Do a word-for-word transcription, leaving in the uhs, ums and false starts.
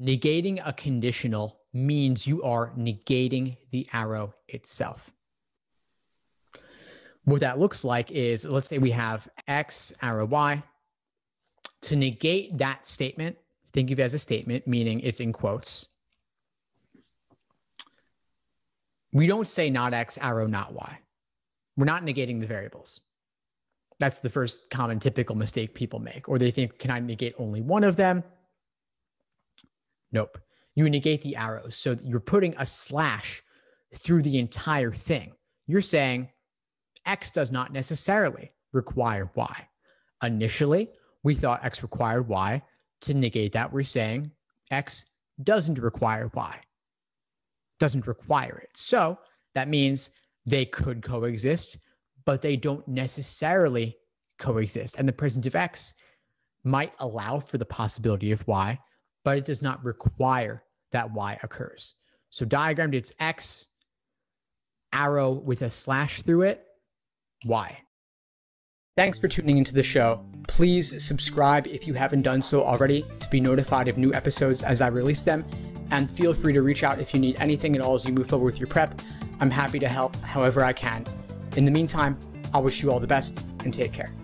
Negating a conditional means you are negating the arrow itself. What that looks like is, let's say we have X arrow Y. To negate that statement, think of it as a statement, meaning it's in quotes. We don't say not X arrow not Y. We're not negating the variables. That's the first common typical mistake people make, or they think, can I negate only one of them? Nope. You negate the arrows. So you're putting a slash through the entire thing. You're saying X does not necessarily require Y. Initially, we thought X required Y. To negate that, we're saying X doesn't require Y. Doesn't require it. So that means they could coexist, but they don't necessarily coexist. And the presence of X might allow for the possibility of Y, but it does not require that Y occurs. So diagrammed, it's X, arrow with a slash through it, Y. Thanks for tuning into the show. Please subscribe if you haven't done so already to be notified of new episodes as I release them, and feel free to reach out if you need anything at all as you move forward with your prep. I'm happy to help however I can. In the meantime, I wish you all the best and take care.